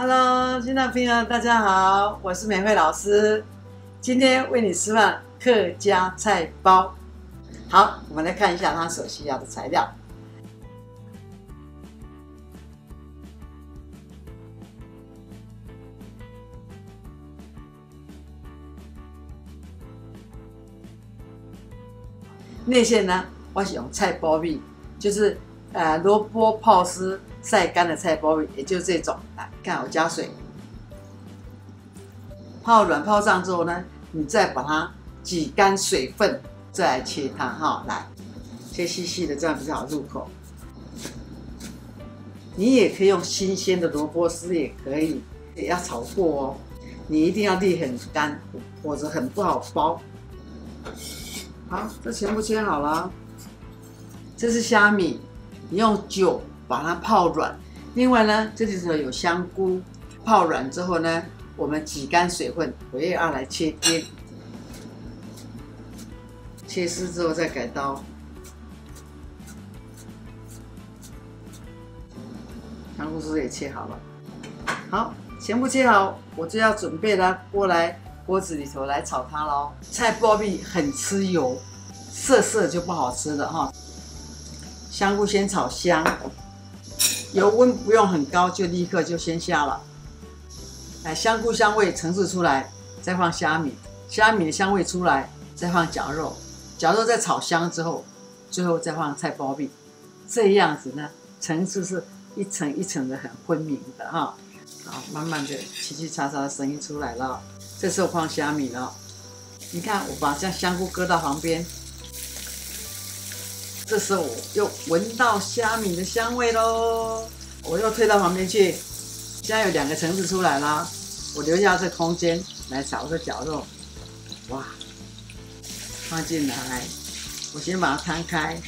Hello， 新浪朋友大家好，我是美惠老师，今天为你示范客家菜包。好，我们来看一下它所需要的材料。内馅呢，我是用菜包米，就是萝卜泡丝晒干的菜包米，也就是这种。来，看我加水，泡软泡上之后呢，你再把它挤干水分，再来切它哈。来，切细细的，这样比较好入口。你也可以用新鲜的萝卜丝，也可以，也要炒过哦。你一定要沥很干，否则很不好包。好，这全部切好了。这是虾米，你用酒把它泡软。另外呢，这里头有香菇，泡软之后呢，我们挤干水分，我也要来切丁。切丝之后再改刀。香菇丝也切好了。好，全部切好，我就要准备它过来锅子里头来炒它喽。菜包米很吃油，涩就不好吃了哈。 香菇先炒香，油温不用很高，就立刻就先下了。哎，香菇香味层次出来，再放虾米，虾米的香味出来，再放绞肉，绞肉再炒香之后，最后再放菜包米，这样子呢，层次是一层一层的很分明的哈。好，慢慢的嘁嘁喳喳的声音出来了。这时候放虾米了，你看我把这香菇搁到旁边。 这时候我又闻到虾米的香味喽，我又推到旁边去，现在有两个层次出来啦，我留下这空间来炒个绞肉，哇，放进来，我先把它摊开，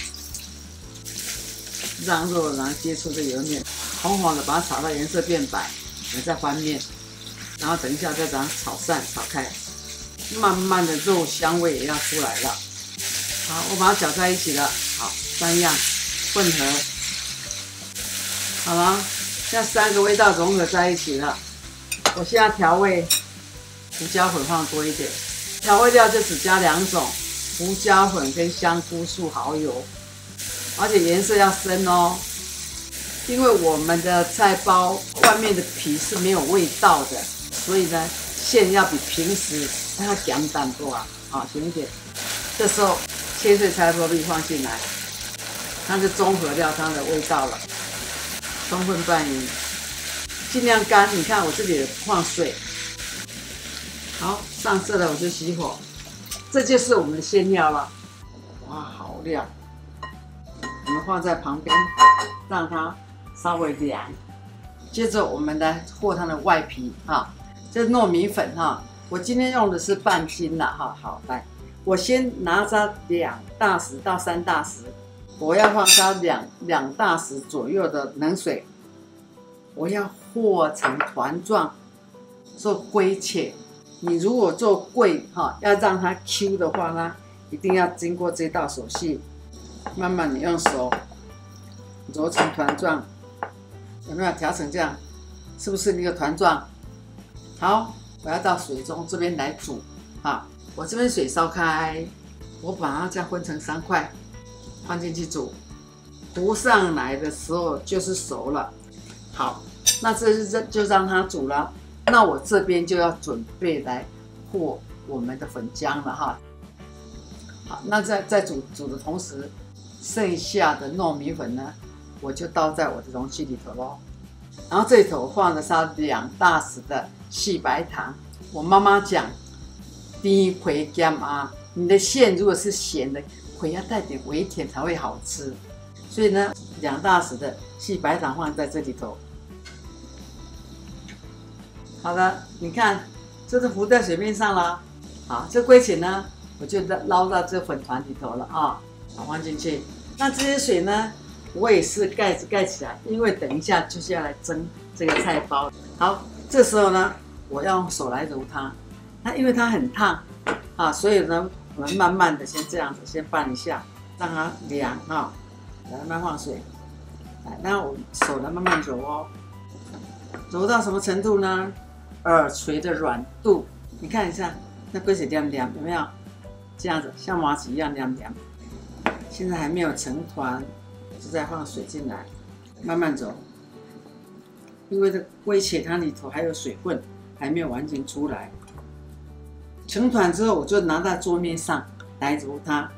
让肉然后接触这油面，红红的把它炒到颜色变白，我再翻面，然后等一下再把它炒散炒开，慢慢的肉香味也要出来了。 好，我把它搅在一起了。好，三样混合，好了，这三个味道融合在一起了。我现在调味，胡椒粉放多一点，调味料就只加2种，胡椒粉跟香菇素蚝油，而且颜色要深哦，因为我们的菜包外面的皮是没有味道的，所以呢，馅要比平时要简单多啊。好，行一点，这时候。 切碎菜包米放进来，它就中和掉它的味道了。双份拌匀，尽量干。你看我这里放水，好上色了我就熄火。这就是我们的馅料了。哇，好亮！我们放在旁边，让它稍微凉。接着我们来和它的外皮啊，这是糯米粉哈、啊。我今天用的是半斤了哈。好，来。 我先拿着2大匙到3大匙，我要放它两大匙左右的冷水，我要和成团状，做龟切。你如果做桂哈，要让它 Q 的话呢，一定要经过这道手续。慢慢你用手揉成团状，有没有调成这样？是不是一个团状？好，我要到水中这边来煮啊。 我这边水烧开，我把它这样分成3块，放进去煮。浮上来的时候就是熟了。好，那这就让它煮了。那我这边就要准备来和我们的粉浆了哈。好，那在煮的同时，剩下的糯米粉呢，我就倒在我的容器里头喽。然后这里头放的是2大匙的细白糖。我妈妈讲。 低葵甘啊，你的馅如果是咸的，葵要带点微甜才会好吃。所以呢，2大匙的细白糖放在这里头。好了，你看，这是浮在水面上了。好，这龟苓呢，我就捞到这粉团里头了啊，放进去。那这些水呢，我也是盖子盖起来，因为等一下就是要来蒸这个菜包。好，这时候呢，我要用手来揉它。 它因为它很烫啊，所以呢，我们慢慢的先这样子，先拌一下，让它凉啊。来，慢慢放水，来，那我手来慢慢揉哦。柔到什么程度呢？耳垂的软度，你看一下，那龟水凉凉有没有？这样子像麻糬一样凉凉。现在还没有成团，就在放水进来，慢慢揉。因为这龟血它里头还有水分，还没有完全出来。成团之后，我就拿到桌面上来揉它。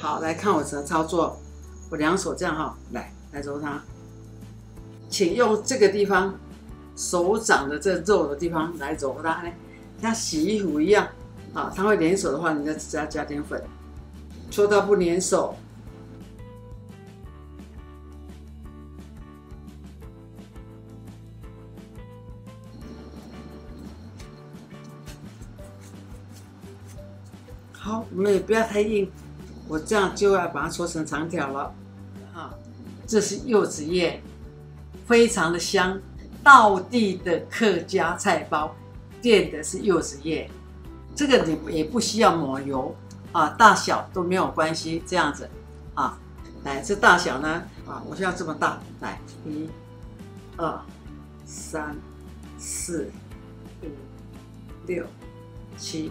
好，来看我的操作，我两手这样哈，来揉它。 请用这个地方，手掌的这肉的地方来揉它，像洗衣服一样啊。它会粘手的话，你再加点粉，搓到不粘手。好，我们也不要太硬，我这样就要把它搓成长条了啊。这是柚子叶。 非常的香，道地的客家菜包垫的是柚子叶，这个你也不需要抹油啊，大小都没有关系，这样子啊，来这大小呢啊，我就要这么大，来1、2、3、4、5、6、7、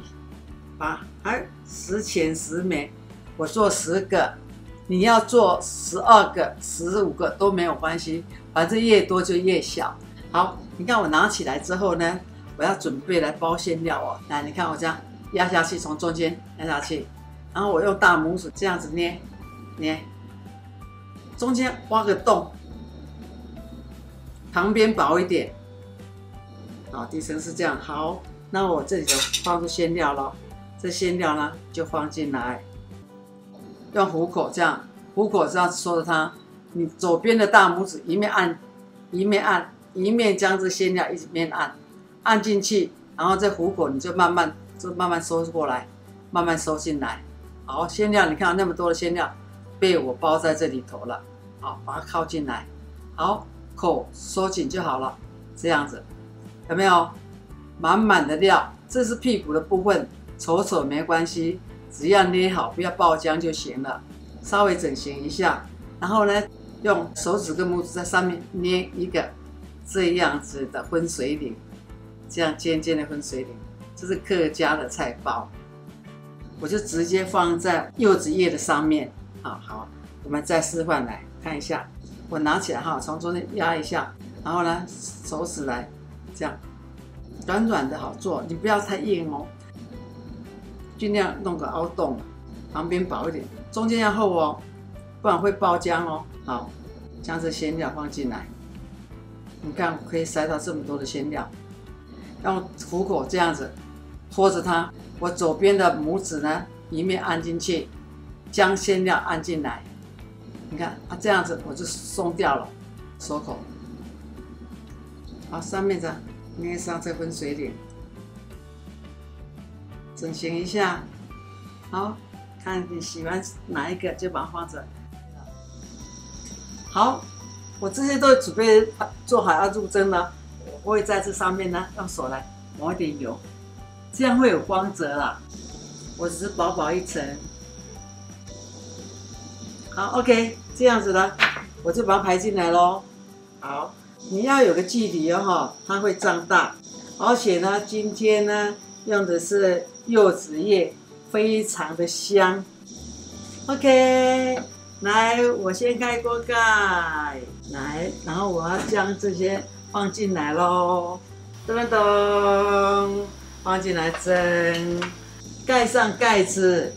8，哎，10前10枚，我做10个。 你要做12个、15个都没有关系，反正越多就越小。好，你看我拿起来之后呢，我要准备来包馅料哦。来，你看我这样压下去，从中间压下去，然后我用大拇指这样子捏，捏，中间挖个洞，旁边薄一点。好，底层是这样。好，那我这里就放入馅料了，这馅料呢就放进来。 用虎口这样，虎口这样搓着它，你左边的大拇指一面按，一面按，一面将这馅料一面按，按进去，然后这虎口你就慢慢收过来，慢慢收进来。好，馅料你看那么多的馅料被我包在这里头了，好，把它靠进来，好，口收紧就好了，这样子，有没有？满满的料，这是屁股的部分，丑丑没关系。 只要捏好，不要爆浆就行了。稍微整形一下，然后呢，用手指跟拇指在上面捏一个这样子的分水岭，这样尖尖的分水岭，这是客家的菜包。我就直接放在柚子叶的上面。好，好，我们再示范来看一下。我拿起来哈，从中间压一下，然后呢，手指来这样，软软的好做，你不要太硬哦。 尽量弄个凹洞，旁边薄一点，中间要厚哦，不然会爆浆哦。好，将这馅料放进来，你看可以塞到这么多的馅料，用虎口这样子拖着它。我左边的拇指呢，一面按进去，将馅料按进来。你看啊，这样子我就松掉了，收口。好，上面的捏上这分水岭。 整形一下，好，看你喜欢哪一个就把它放着。好，我这些都准备做好要入蒸了，我会在这上面呢用手来抹一点油，这样会有光泽啦。我只是薄薄一层。好 ，OK， 这样子呢，我就把它排进来咯。好，你要有个距离哦，它会胀大，而且呢，今天呢用的是。 柚子叶非常的香 ，OK， 来，我先开锅盖，来，然后我要将这些放进来咯，噔噔噔，放进来蒸，盖上盖子，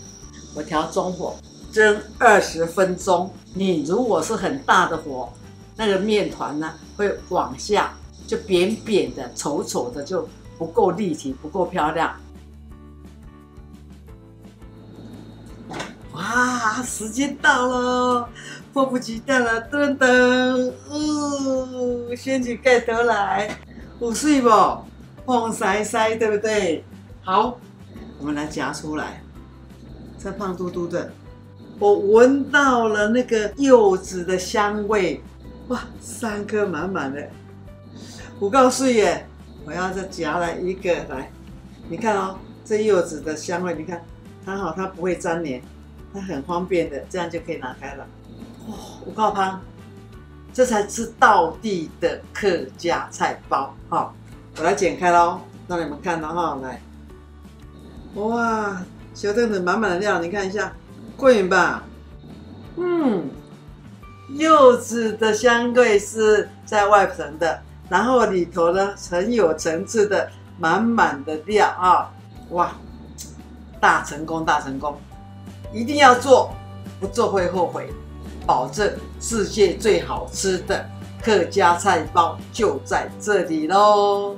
我调中火蒸20分钟。你如果是很大的火，那个面团呢会往下，就扁扁的、丑丑的，就不够立体，不够漂亮。 哇，时间到了，迫不及待了，噔噔，哦，掀起盖头来，有水不？碰塞塞，对不对？好，我们来夹出来，这胖嘟嘟的，我闻到了那个柚子的香味，哇，3颗满满的，我告诉你，我要再夹来一个来，你看哦，这柚子的香味，你看它好，它不会粘黏。 它很方便的，这样就可以拿开了。哦，有够香，这才是道地的客家菜包。好、哦，我来剪开喽，让你们看喽哈、哦。来，哇，小凳子满满的料，你看一下，过瘾吧？嗯，柚子的香味是在外层的，然后里头呢很有层次的，满满的料啊、哦！哇，大成功，大成功！一定要做，不做会后悔。 保证世界最好吃的客家菜包就在这里喽！